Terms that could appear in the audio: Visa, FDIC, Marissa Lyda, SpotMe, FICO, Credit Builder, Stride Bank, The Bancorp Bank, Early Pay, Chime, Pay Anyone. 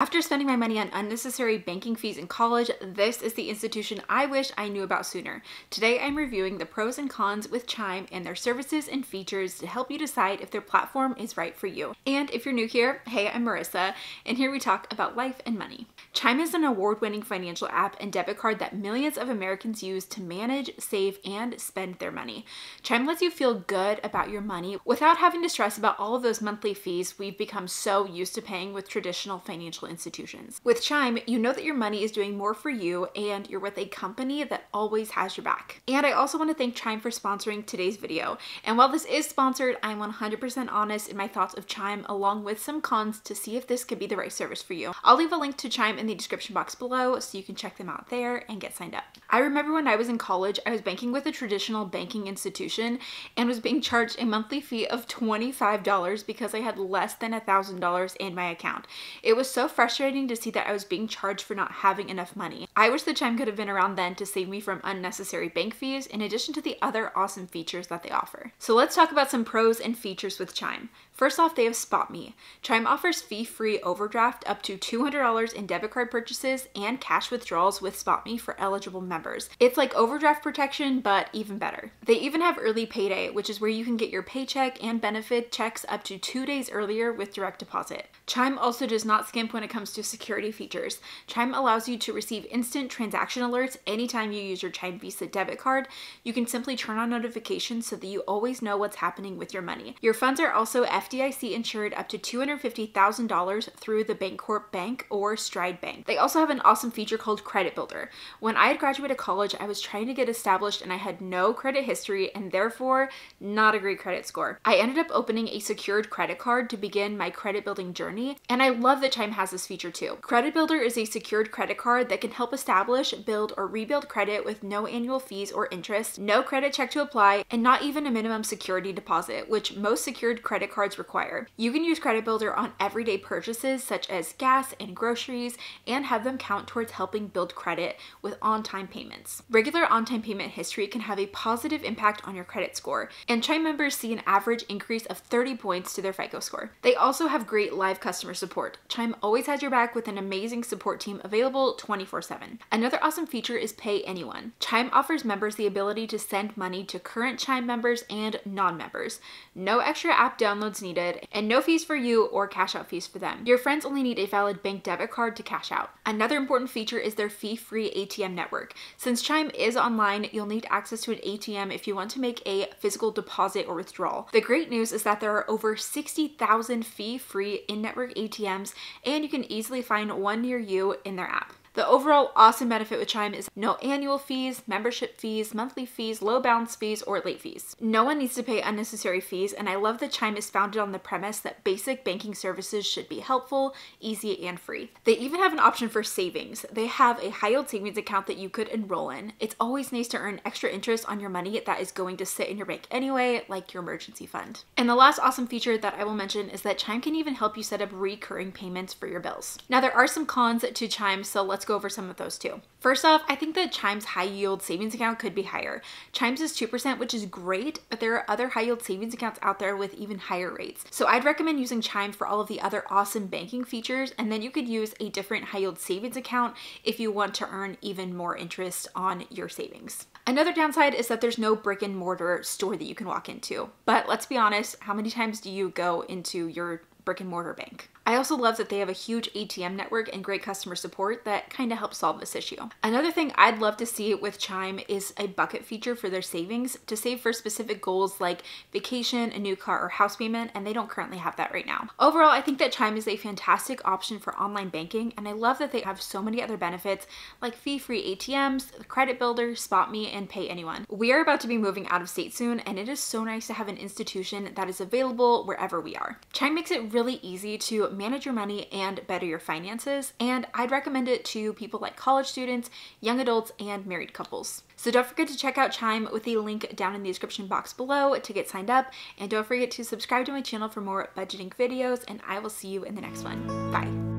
After spending my money on unnecessary banking fees in college, this is the institution I wish I knew about sooner. Today I'm reviewing the pros and cons with Chime and their services and features to help you decide if their platform is right for you. And if you're new here, hey, I'm Marissa, and here we talk about life and money. Chime is an award-winning financial app and debit card that millions of Americans use to manage, save, and spend their money. Chime lets you feel good about your money without having to stress about all of those monthly fees we've become so used to paying with traditional financial institutions. With Chime, you know that your money is doing more for you and you're with a company that always has your back. And I also want to thank Chime for sponsoring today's video. And while this is sponsored, I'm 100% honest in my thoughts of Chime along with some cons to see if this could be the right service for you. I'll leave a link to Chime in the description box below so you can check them out there and get signed up. I remember when I was in college, I was banking with a traditional banking institution and was being charged a monthly fee of $25 because I had less than $1,000 in my account. It was so frustrating to see that I was being charged for not having enough money. I wish the Chime could have been around then to save me from unnecessary bank fees in addition to the other awesome features that they offer. So let's talk about some pros and features with Chime. First off, they have SpotMe. Chime offers fee-free overdraft up to $200 in debit card purchases and cash withdrawals with SpotMe for eligible members. It's like overdraft protection, but even better. They even have Early Payday, which is where you can get your paycheck and benefit checks up to 2 days earlier with direct deposit. Chime also does not skimp when it comes to security features. Chime allows you to receive instant transaction alerts anytime you use your Chime Visa debit card. You can simply turn on notifications so that you always know what's happening with your money. Your funds are also FDIC insured up to $250,000 through the Bancorp Bank or Stride Bank. They also have an awesome feature called Credit Builder. When I had graduated college, I was trying to get established and I had no credit history and therefore not a great credit score. I ended up opening a secured credit card to begin my credit building journey, and I love that Chime has this feature too. Credit Builder is a secured credit card that can help establish, build, or rebuild credit with no annual fees or interest, no credit check to apply, and not even a minimum security deposit, which most secured credit cards require. You can use Credit Builder on everyday purchases such as gas and groceries and have them count towards helping build credit with on-time payments. Regular on-time payment history can have a positive impact on your credit score, and Chime members see an average increase of 30 points to their FICO score. They also have great live customer support. Chime always has your back with an amazing support team available 24/7. Another awesome feature is Pay Anyone. Chime offers members the ability to send money to current Chime members and non-members. No extra app downloads needed and no fees for you or cash out fees for them. Your friends only need a valid bank debit card to cash out. Another important feature is their fee-free ATM network. Since Chime is online, you'll need access to an ATM if you want to make a physical deposit or withdrawal. The great news is that there are over 60,000 fee-free in-network ATMs and you can easily find one near you in their app. The overall awesome benefit with Chime is no annual fees, membership fees, monthly fees, low balance fees, or late fees. No one needs to pay unnecessary fees, and I love that Chime is founded on the premise that basic banking services should be helpful, easy, and free. They even have an option for savings. They have a high-yield savings account that you could enroll in. It's always nice to earn extra interest on your money that is going to sit in your bank anyway, like your emergency fund. And the last awesome feature that I will mention is that Chime can even help you set up recurring payments for your bills. Now, there are some cons to Chime, so let's go over some of those too. First off, I think that Chime's high yield savings account could be higher. Chime's is 2%, which is great, but there are other high yield savings accounts out there with even higher rates. So I'd recommend using Chime for all of the other awesome banking features, and then you could use a different high yield savings account if you want to earn even more interest on your savings. Another downside is that there's no brick and mortar store that you can walk into. But let's be honest, how many times do you go into your brick and mortar bank? I also love that they have a huge ATM network and great customer support that kind of helps solve this issue. Another thing I'd love to see with Chime is a bucket feature for their savings to save for specific goals like vacation, a new car, or house payment, and they don't currently have that right now. Overall, I think that Chime is a fantastic option for online banking, and I love that they have so many other benefits like fee-free ATMs, Credit Builder, SpotMe, and Pay Anyone. We are about to be moving out of state soon, and it is so nice to have an institution that is available wherever we are. Chime makes it really easy to manage your money and better your finances, and I'd recommend it to people like college students, young adults, and married couples. So don't forget to check out Chime with a link down in the description box below to get signed up, and don't forget to subscribe to my channel for more budgeting videos, and I will see you in the next one. Bye.